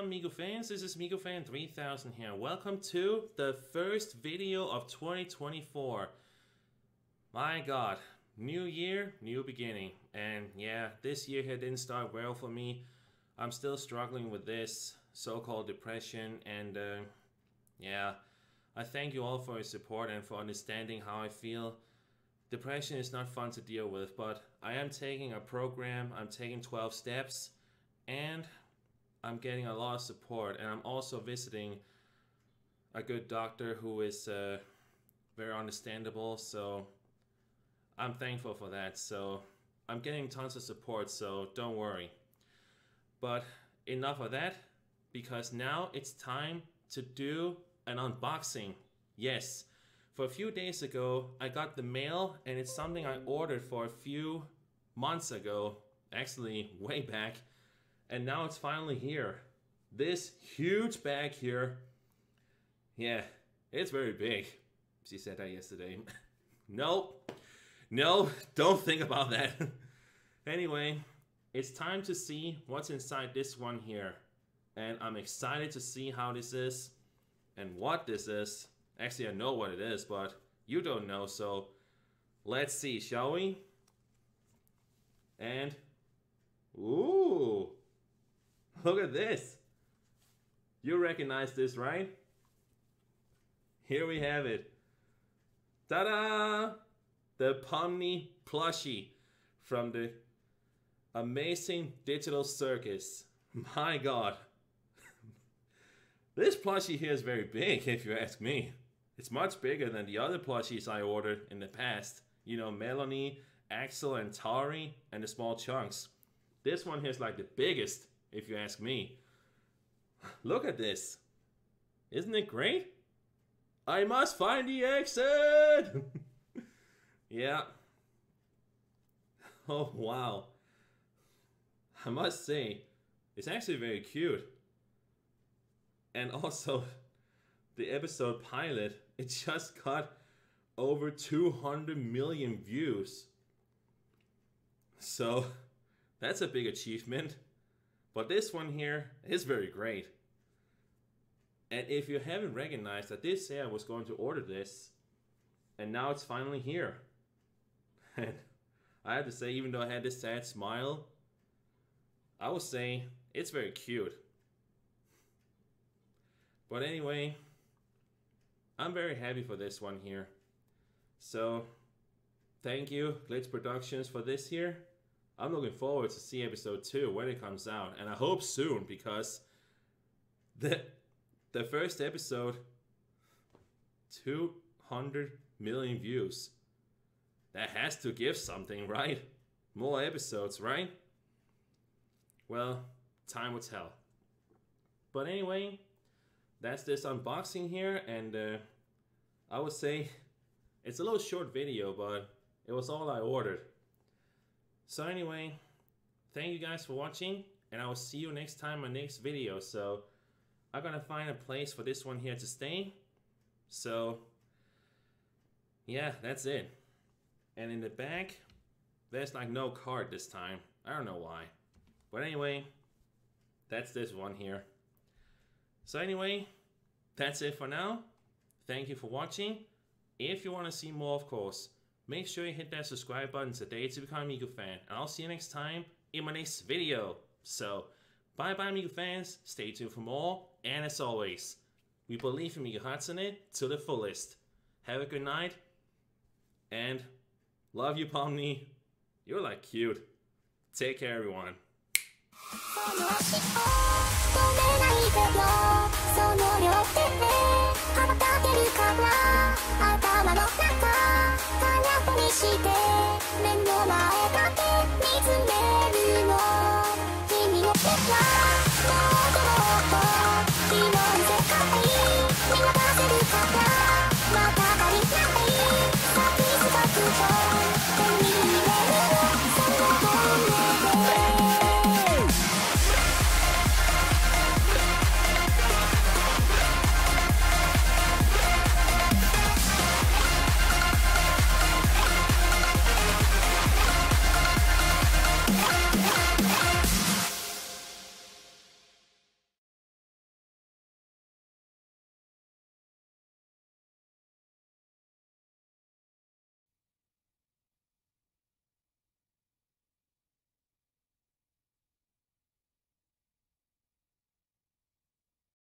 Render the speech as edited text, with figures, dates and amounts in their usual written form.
MikuFans, this is MikuFan 3000 here. Welcome to the first video of 2024. My god, new year, new beginning. And yeah, this year here didn't start well for me. I'm still struggling with this so-called depression, and yeah, I thank you all for your support and for understanding how I feel. Depression is not fun to deal with, but I am taking a program, I'm taking 12 steps, and I'm getting a lot of support, and I'm also visiting a good doctor who is very understandable, so I'm thankful for that. So I'm getting tons of support, so don't worry. But enough of that, because now it's time to do an unboxing. Yes, for a few days ago I got the mail, and it's something I ordered for a few months ago, actually way back. And now it's finally here. This huge bag here. Yeah, it's very big. She said that yesterday. No, don't think about that. Anyway, it's time to see what's inside this one here. And I'm excited to see how this is and what this is. Actually, I know what it is, but you don't know. So let's see, shall we? And, ooh. Look at this. You recognize this, right? Here we have it. Ta-da! The Pomni Plushie from the Amazing Digital Circus. My god. This plushie here is very big, if you ask me. It's much bigger than the other plushies I ordered in the past. You know, Melanie, Axel, and Tari, and the small chunks. This one here is like the biggest, if you ask me. Look at this. Isn't it great? I must find the exit! Yeah. Oh, wow. I must say, it's actually very cute. And also, the episode pilot, it just got over 200 million views. So, that's a big achievement. But this one here is very great. And if you haven't recognized, I did say I was going to order this. And now it's finally here. And I have to say, even though I had this sad smile, I would say it's very cute. But anyway, I'm very happy for this one here. So, thank you, Glitch Productions, for this here. I'm looking forward to see episode 2 when it comes out, and I hope soon, because the first episode, 200 million views. That has to give something, right? More episodes, right? Well, time will tell. But anyway, that's this unboxing here, and I would say it's a little short video, but it was all I ordered. So anyway, thank you guys for watching, and I will see you next time in my next video. So I'm gonna find a place for this one here to stay. So yeah, that's it. And in the back, there's like no card this time. I don't know why. But anyway, that's this one here. So anyway, that's it for now. Thank you for watching. If you want to see more, of course, make sure you hit that subscribe button today to become a MikuFan. And I'll see you next time in my next video. So, bye-bye MikuFans. Stay tuned for more. And as always, we believe in Miku Hatsune to the fullest. Have a good night. And love you, Pomni. You're like cute. Take care, everyone.